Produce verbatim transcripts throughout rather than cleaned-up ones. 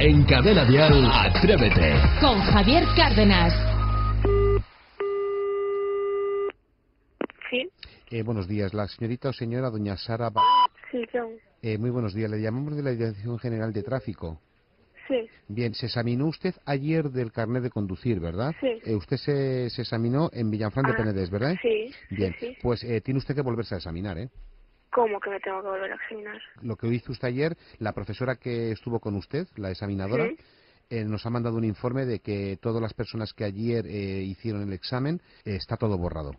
En Cadena Dial, Atrévete. Con Javier Cárdenas. Sí. Eh, buenos días, la señorita o señora doña Sara... Ba... Sí, yo. Eh, muy buenos días, le llamamos de la Dirección General de Tráfico. Sí. Bien, se examinó usted ayer del carnet de conducir, ¿verdad? Sí. Eh, usted se, se examinó en Villanfranc ah, de Penedes, ¿verdad? Sí. Bien, sí, sí. Pues eh, tiene usted que volverse a examinar, ¿eh? ¿Cómo que me tengo que volver a examinar? Lo que hizo usted ayer, la profesora que estuvo con usted, la examinadora, ¿sí? eh, nos ha mandado un informe de que todas las personas que ayer eh, hicieron el examen, eh, está todo borrado.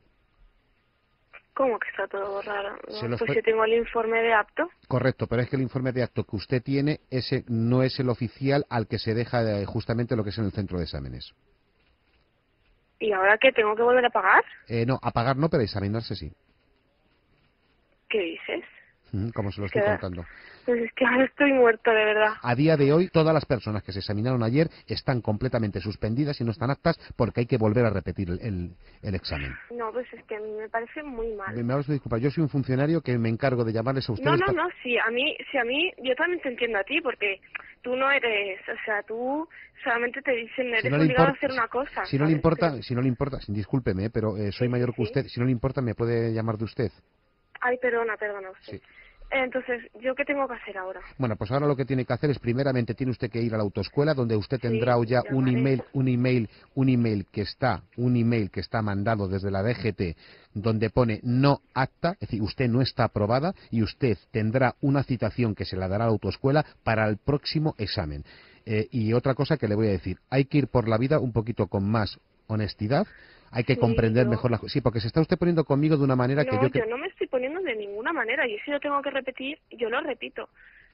¿Cómo que está todo borrado? Pues yo tengo el informe de acto. Correcto, pero es que el informe de acto que usted tiene ese no es el oficial al que se deja justamente lo que es en el centro de exámenes. ¿Y ahora qué? ¿Tengo que volver a pagar? Eh, no, a pagar no, pero a examinarse sí. ¿Qué dices? Como se lo estoy contando. Pues es que ahora estoy muerto, de verdad. A día de hoy, todas las personas que se examinaron ayer están completamente suspendidas y no están aptas porque hay que volver a repetir el, el, el examen. No, pues es que a mí me parece muy mal. Me, me vas a disculpar, yo soy un funcionario que me encargo de llamarles a ustedes... No, no, no, sí, a mí, sí, a mí, yo también te entiendo a ti porque tú no eres, o sea, tú... solamente te dicen, eres obligado a hacer una cosa. Si no le importa, si no le importa, discúlpeme, pero eh, soy mayor que usted, si no le importa me puede llamar de usted. Ay, perdona, perdona usted. Sí. Entonces, ¿yo qué tengo que hacer ahora? Bueno, pues ahora lo que tiene que hacer es, primeramente, tiene usted que ir a la autoescuela, donde usted tendrá sí, ya un email, un email, un email que está, un email que está mandado desde la D G T, donde pone no acta, es decir, usted no está aprobada y usted tendrá una citación que se la dará a la autoescuela para el próximo examen. Eh, y otra cosa que le voy a decir, hay que ir por la vida un poquito con más honestidad, hay que sí, comprender no. mejor las cosas. Sí, porque se está usted poniendo conmigo de una manera no, que yo... Que... yo no me estoy poniendo de ninguna manera. Yo si lo tengo que repetir, yo lo repito.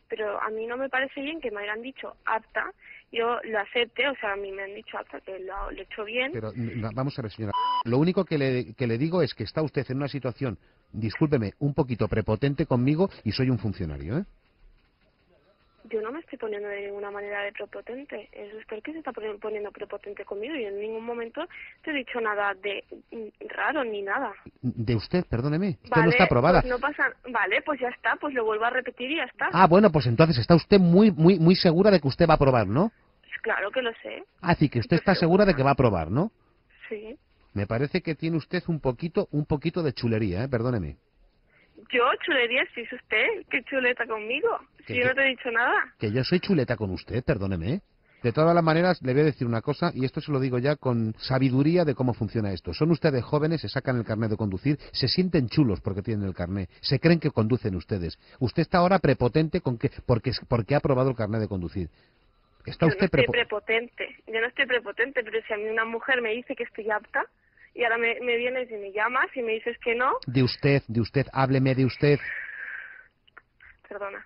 Pero a mí no me parece bien que me hayan dicho apta. Yo lo acepté, o sea, a mí me han dicho apta, que lo, lo he hecho bien. Pero no, vamos a ver, señora. Lo único que le, que le digo es que está usted en una situación, discúlpeme, un poquito prepotente conmigo y soy un funcionario, ¿eh? Yo no me estoy poniendo de ninguna manera de prepotente. Eso es porque se está poniendo prepotente conmigo y en ningún momento te he dicho nada de raro ni nada. De usted, perdóneme. Usted vale, no está aprobada. Pues no pasa... Vale, pues ya está, pues lo vuelvo a repetir y ya está. Ah, bueno, pues entonces está usted muy muy muy segura de que usted va a aprobar, ¿no? Claro que lo sé. Así que usted está segura de que va a aprobar, ¿no? Sí. Me parece que tiene usted un poquito un poquito de chulería, ¿eh? Perdóneme. Yo, chulería, si es usted, que chuleta conmigo, si yo no te he dicho nada. Que yo soy chuleta con usted, perdóneme. De todas las maneras, le voy a decir una cosa, y esto se lo digo ya con sabiduría de cómo funciona esto. Son ustedes jóvenes, se sacan el carnet de conducir, se sienten chulos porque tienen el carnet, se creen que conducen ustedes. Usted está ahora prepotente con que porque, porque ha aprobado el carnet de conducir. Está usted prepo- prepotente. Yo no estoy prepotente, pero si a mí una mujer me dice que estoy apta... Y ahora me, me vienes y me llamas y me dices que no. De usted, de usted, hábleme de usted. Perdona.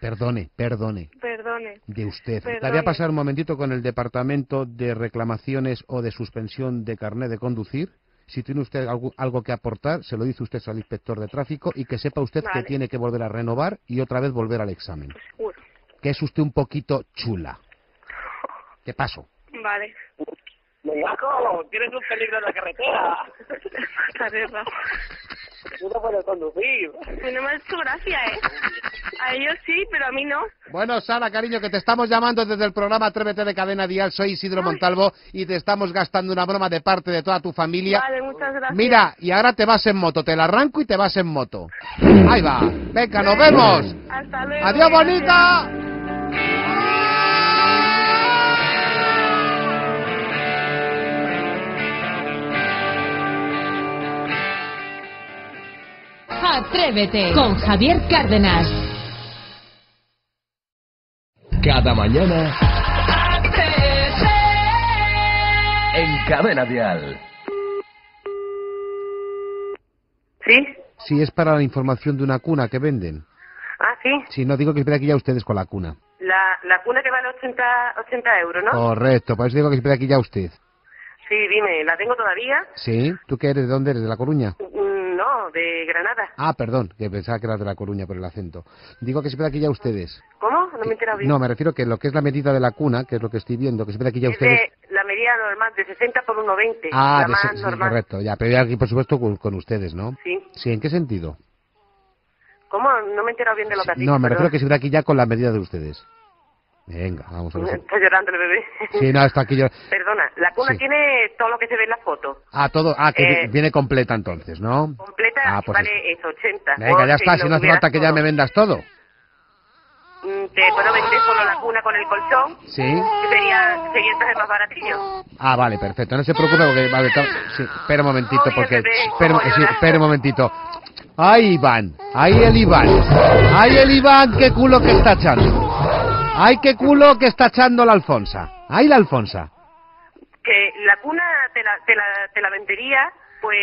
Perdone, perdone. Perdone. De usted. Perdone. La voy a pasar un momentito con el departamento de reclamaciones o de suspensión de carnet de conducir. Si tiene usted algo, algo que aportar, se lo dice usted al inspector de tráfico y que sepa usted vale. que tiene que volver a renovar y otra vez volver al examen. Pues seguro. Que es usted un poquito chula. ¿Qué paso? Vale. Paco, tienes un peligro en la carretera. Carrera. Tú no puedes conducir. No me ha hecho gracia, ¿eh? A ellos sí, pero a mí no. Bueno, Sara, cariño, que te estamos llamando desde el programa Atrévete de Cadena Dial. Soy Isidro Montalvo y te estamos gastando una broma de parte de toda tu familia. Vale, muchas gracias. Mira, y ahora te vas en moto. Te la arranco y te vas en moto. Ahí va. Venga, nos vemos. Hasta luego. Adiós, bonita. Atrévete con Javier Cárdenas. Cada mañana Atrévete en Cadena Dial. ¿Sí? Sí, es para la información de una cuna que venden. Ah, sí. Sí, no digo que espera aquí ya ustedes con la cuna. La, la cuna que vale ochenta euros, ¿no? Correcto, por eso digo que espera aquí ya usted. Sí, dime, ¿la tengo todavía? Sí, ¿tú qué eres? ¿De dónde eres? ¿De La Coruña? No, de Granada. Ah, perdón, que pensaba que era de La Coruña por el acento. Digo que se pide aquí ya ustedes. ¿Cómo? No me he enterado bien. No, me refiero que lo que es la medida de la cuna, que es lo que estoy viendo, que se pide aquí ya es ustedes... De la medida normal, de sesenta por ciento veinte. Ah, la más sí, normal. Correcto, ya, pero aquí por supuesto con, con ustedes, ¿no? Sí. Sí, ¿en qué sentido? ¿Cómo? No me he enterado bien de lo que has dicho. No, me refiero que se pide aquí ya con la medida de ustedes. Venga, vamos a ver. Está llorando el bebé. Sí, no, está aquí llorando. Perdona, la cuna sí tiene todo lo que se ve en la foto. Ah, todo. Ah, que eh, viene completa entonces, ¿no? Completa, ah, pues vale, eso, ochenta. Venga, ya está, si no hace falta que ya me vendas todo. Te puedo vender solo la cuna con el colchón. Sí. Que sería, sería el traje más baratillo. Ah, vale, perfecto. No se preocupe porque... Vale, sí, espera un momentito, oh, porque... Espera, sí, espera un momentito. ¡Ay, Iván! ¡Ay, el Iván! ¡Ay, el Iván! ¡Qué culo que está echando! ¡Ay, qué culo que está echando la Alfonsa! ¡Ay, la Alfonsa! Que la cuna te la, te la, te la vendería... Pues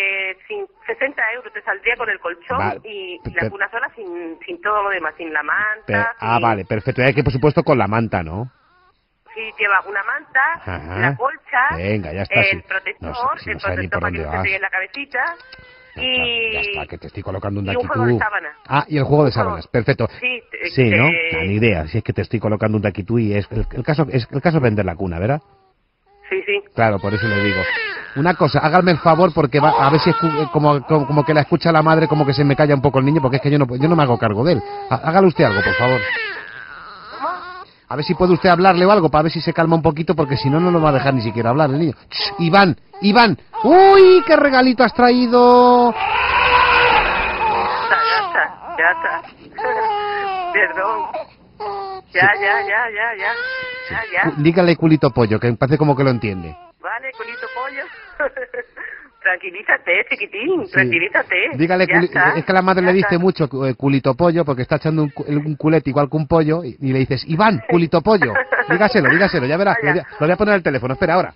sin sesenta euros te saldría con el colchón, vale, y, y la cuna sola sin, sin todo lo demás, sin la manta. Sin... Ah, vale, perfecto. Y hay que, por supuesto, con la manta, ¿no? Sí, lleva una manta, ajá, la colcha, venga, ya está, el sí. protector, no sé, si el no protector para que no se pegue en la cabecita. Ya y... Ya está, que te estoy colocando un daquitú. Y un juego de sábanas. Ah, y el juego de sábanas, perfecto. Sí, sí que... ¿no? Ah, ni idea, si es que te estoy colocando un daquitú y es el, el caso es el caso vender la cuna, ¿verdad? Sí, sí. Claro, por eso le digo. Una cosa, hágame el favor porque va, a ver si escu como, como, como que la escucha la madre, como que se me calla un poco el niño, porque es que yo no, yo no me hago cargo de él. Hágale usted algo, por favor. A ver si puede usted hablarle o algo, para ver si se calma un poquito, porque si no, no lo va a dejar ni siquiera hablar el niño. ¡Shh! Iván, Iván, uy, qué regalito has traído. Ya, ya, ya. Perdón. Ya, ya, ya, ya, ya. ya, ya. Dígale culito pollo, que parece como que lo entiende. Vale, culito pollo. Tranquilízate, chiquitín, sí. tranquilízate. Dígale, culi está. Es que la madre ya le dice está. mucho culito pollo, porque está echando un, un culete igual que un pollo, y, y le dices, Iván, culito pollo. Dígaselo, dígaselo, ya verás. Lo voy, a, lo voy a poner al teléfono, espera, ahora.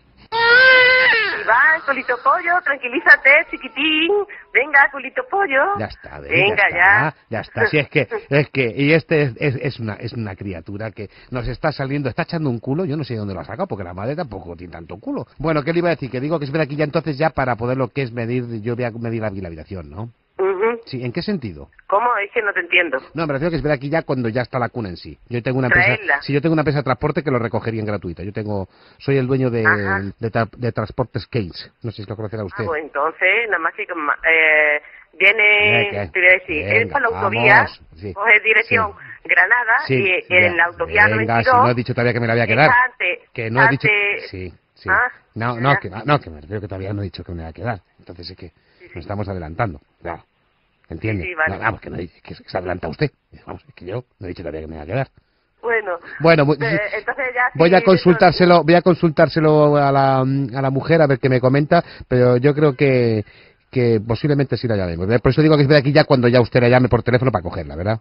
Iván, culito pollo, tranquilízate, chiquitín. Venga, culito pollo. Ya está, venga, venga ya, ya. Ya está, si es que, es que, y este es, es, es, una, es una criatura que nos está saliendo, está echando un culo, yo no sé dónde lo ha sacado, porque la madre tampoco tiene tanto culo. Bueno, ¿qué le iba a decir? Que digo que es ver aquí ya entonces ya para poder lo que es medir, yo voy a medir la habitación, ¿no? Uh-huh. Sí, ¿en qué sentido? ¿Cómo? Es que no te entiendo. No, me refiero que es ver aquí ya cuando ya está la cuna en sí. Yo tengo una empresa, sí, yo tengo una empresa de transporte que lo recogerían gratuita. Yo tengo, soy el dueño de, de, tra, de Transportes Cates. No sé si lo conocerá usted. Ah, pues entonces, nada más que eh, viene, venga, te voy a decir, venga, es para la autovía, vamos, sí, coge dirección sí. Granada sí, y ya, en la autovía venga, noventa y dos. Si no he dicho todavía que me la voy a quedar. Antes, que no antes, he dicho, sí, sí. Ah, no, no, que, no, que me refiero que todavía no he dicho que me la voy a quedar. Entonces es que sí, nos estamos adelantando. Claro. ¿Entiende? Sí, vale. No, vamos, que, no, que se adelanta usted. Vamos, es que yo no he dicho todavía que me va a quedar. Bueno, bueno eh, entonces ya voy sí, a consultárselo, entonces... voy a consultárselo a la, a la mujer a ver qué me comenta, pero yo creo que, que posiblemente sí la llamemos. Por eso digo que es de aquí ya cuando ya usted la llame por teléfono para cogerla, ¿verdad?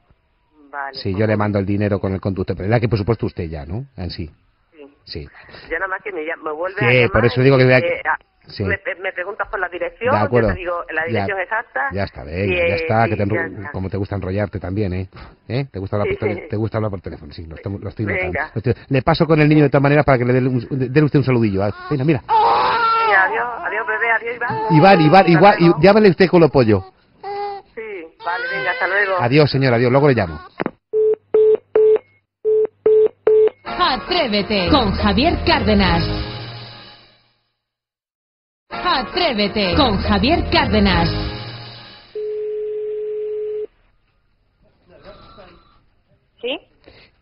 Vale. Sí, yo le mando el dinero con el conductor, pero la que por supuesto usted ya, ¿no? En sí. Sí. Sí. Ya nada más que me, me vuelve sí, a llamar. Sí, por eso digo que... Eh, a... Sí. Me, me preguntas por la dirección, yo te digo la dirección ya, exacta. Ya está, venga, y, ya está, que te enru... ya está. Como te gusta enrollarte también, ¿eh? ¿Eh? Te gusta hablar, sí, por, sí. Te gusta hablar por teléfono, sí, lo estoy, lo estoy notando. Lo estoy... Le paso con el niño de tal manera para que le dé un... usted un saludillo. Mira, mira. Sí, adiós, adiós bebé, adiós Iván. Iván, Iván, igual, y llámale usted con lo pollo. Sí, vale, venga, hasta luego. Adiós, señora, adiós, luego le llamo. Atrévete con Javier Cárdenas. Atrévete con Javier Cárdenas. ¿Sí?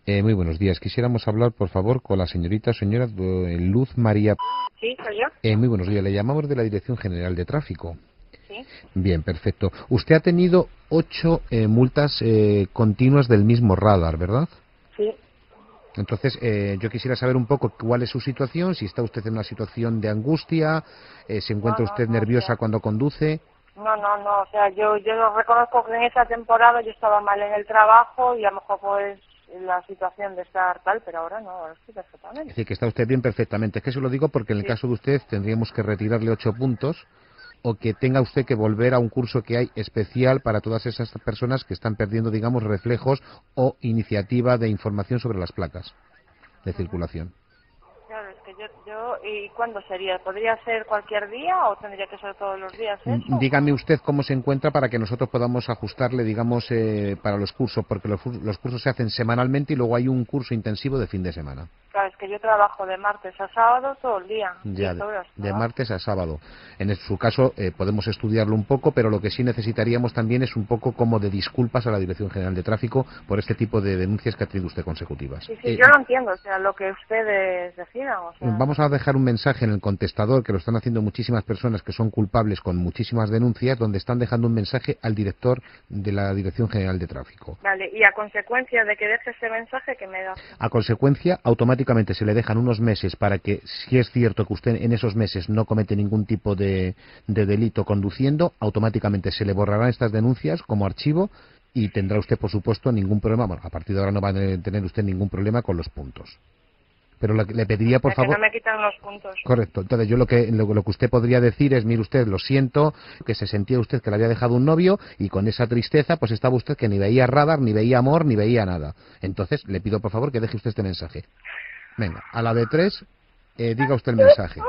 Eh, muy buenos días. Quisiéramos hablar, por favor, con la señorita, señora Luz María. Sí, soy yo. Eh, muy buenos días. Le llamamos de la Dirección General de Tráfico. Sí. Bien, perfecto. Usted ha tenido ocho eh, multas eh, continuas del mismo radar, ¿verdad? Sí. Entonces, eh, yo quisiera saber un poco cuál es su situación, si está usted en una situación de angustia, eh, se encuentra no, no, usted no, nerviosa no. cuando conduce. No, no, no, o sea, yo, yo lo reconozco que en esa temporada yo estaba mal en el trabajo y a lo mejor pues la situación de estar tal, pero ahora no, ahora estoy perfectamente. Es decir, que está usted bien perfectamente. Es que se lo digo porque en el sí. caso de usted tendríamos que retirarle ocho puntos o que tenga usted que volver a un curso que hay especial para todas esas personas que están perdiendo, digamos, reflejos o iniciativa de información sobre las placas de circulación. Claro, es que yo, yo... ¿Y cuándo sería? ¿Podría ser cualquier día o tendría que ser todos los días eso? Dígame usted cómo se encuentra para que nosotros podamos ajustarle, digamos, eh, para los cursos, porque los, los cursos se hacen semanalmente y luego hay un curso intensivo de fin de semana. Claro, es que yo trabajo de martes a sábado todo el día. Ya, horas, ¿no? De martes a sábado. En su caso eh, podemos estudiarlo un poco, pero lo que sí necesitaríamos también es un poco como de disculpas a la Dirección General de Tráfico por este tipo de denuncias que ha tenido usted consecutivas. Sí, sí, eh, yo lo entiendo, o sea, lo que ustedes decidan. O sea... Vamos a dejar un mensaje en el contestador, que lo están haciendo muchísimas personas que son culpables con muchísimas denuncias, donde están dejando un mensaje al director de la Dirección General de Tráfico. Vale, y a consecuencia de que deje ese mensaje, que me da? A consecuencia, automáticamente se le dejan unos meses para que, si es cierto que usted en esos meses no comete ningún tipo de, de delito conduciendo, automáticamente se le borrarán estas denuncias como archivo y tendrá usted, por supuesto, ningún problema. Bueno, a partir de ahora no va a tener usted ningún problema con los puntos. Pero lo que le pediría, por favor... Que no me quitan los puntos. Correcto. Entonces, yo lo que lo, lo que usted podría decir es, mire usted, lo siento, que se sentía usted que le había dejado un novio y con esa tristeza, pues estaba usted que ni veía radar, ni veía amor, ni veía nada. Entonces, le pido, por favor, que deje usted este mensaje. Venga, a la de tres, eh, diga usted el mensaje.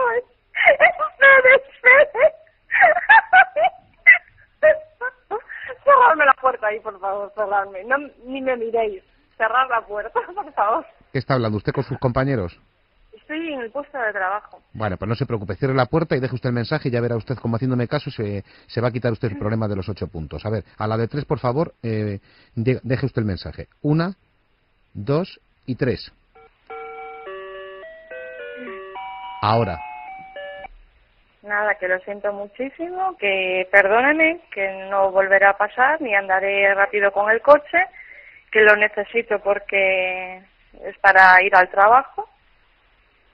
Cerradme la puerta ahí, por favor, cerradme. No, ni me miréis. Cerrad la puerta, por favor. ¿Qué está hablando usted con sus compañeros? Estoy en el puesto de trabajo. Bueno, pues no se preocupe, cierre la puerta y deje usted el mensaje y ya verá usted cómo, haciéndome caso, se, se va a quitar usted el problema de los ocho puntos. A ver, a la de tres, por favor, eh, de, deje usted el mensaje. Una, dos y tres. Ahora. Nada, que lo siento muchísimo, que perdóneme, que no volverá a pasar, ni andaré rápido con el coche, que lo necesito porque es para ir al trabajo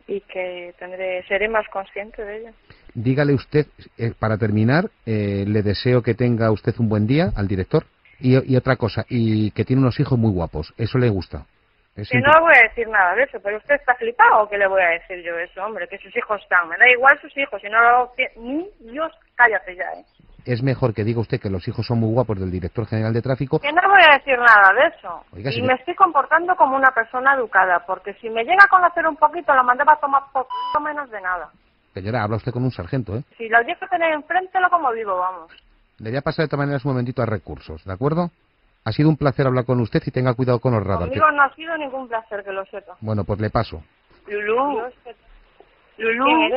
y que tendré, seré más consciente de ello. Dígale usted, eh, para terminar, eh, le deseo que tenga usted un buen día al director y, y otra cosa, y que tiene unos hijos muy guapos, eso le gusta. Es que no voy a decir nada de eso, pero usted está flipado, ¿o qué le voy a decir yo eso, hombre? Que sus hijos están, me da igual sus hijos, si no lo hago, ni Dios, cállate ya, ¿eh? Es mejor que diga usted que los hijos son muy guapos del director general de tráfico. Que no voy a decir nada de eso. Oiga, y señor, me estoy comportando como una persona educada, porque si me llega a conocer un poquito, lo mandaba a tomar poquito menos de nada. Señora, habla usted con un sargento, ¿eh? Si lo llego a tener enfrente, lo como vivo, vamos. Le voy a pasar de todas maneras un momentito a recursos, ¿de acuerdo? Ha sido un placer hablar con usted y tenga cuidado con los radars. Conmigo que... no ha sido ningún placer, que lo sepa. Bueno, pues le paso. Lulú. Lulú.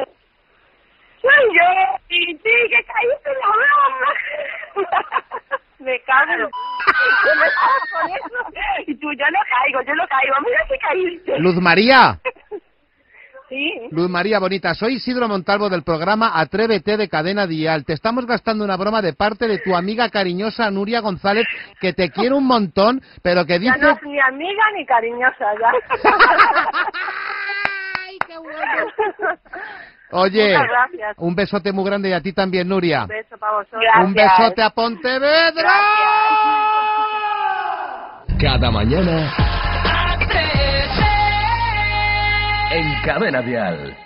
Soy yo. Y sí, que caíste en la broma. Me cago en... Y tú, yo no caigo, yo no caigo. Mira si caíste. Luz María. Sí. Luz María Bonita, soy Isidro Montalvo del programa Atrévete de Cadena Dial. Te estamos gastando una broma de parte de tu amiga cariñosa Nuria González, que te quiere un montón, pero que dice... Ya no es ni amiga ni cariñosa, ya. ¡Ay, qué bueno! Oye, un besote muy grande y a ti también, Nuria. Un beso para vosotros. Gracias. Un besote a Pontevedra. Gracias. Cada mañana... en Cadena Dial.